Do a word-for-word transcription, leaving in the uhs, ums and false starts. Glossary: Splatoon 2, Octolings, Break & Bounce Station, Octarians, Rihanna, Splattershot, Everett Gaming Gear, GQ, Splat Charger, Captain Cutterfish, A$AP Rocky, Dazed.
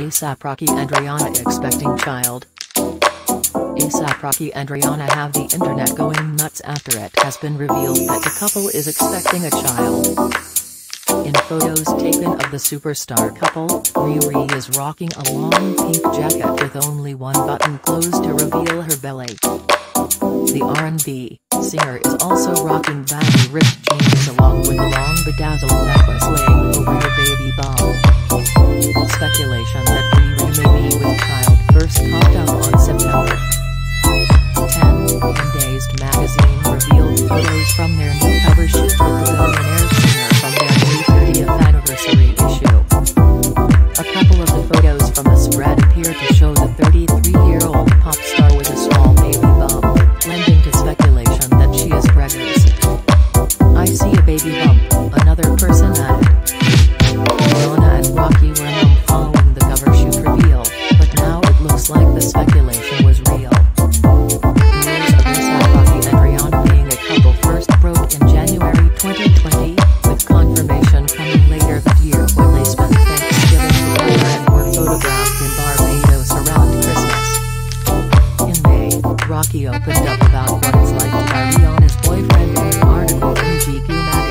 A$AP Rocky and Rihanna expecting child. A$AP Rocky and Rihanna have the internet going nuts after it has been revealed that the couple is expecting a child. In photos taken of the superstar couple, Riri is rocking a long pink jacket with only one button closed to reveal her belly. The R and B singer is also rocking baggy ripped jeans along with a long bedazzled necklace laying over her baby bump. Speculation that Riri may be with child first popped up on September tenth, and Dazed magazine revealed photos from their new cover shoot with the billionaire singer from their new thirtieth anniversary issue. A couple of the photos from the spread appear to show the thirty-three-year-old pop star with a small baby bump, lending to speculation that she is pregnant. I see a baby bump, another person added. Rihanna and Rocky were home following the cover shoot reveal, but now it looks like the speculation was real. News of A$AP Rocky and Rihanna being a couple first broke in January twenty twenty, with confirmation coming later that year when they spent Thanksgiving together and were photographed in Barbados around Christmas. In May, Rocky opened up about what it's like to be Rihanna's boyfriend in an article in G Q magazine.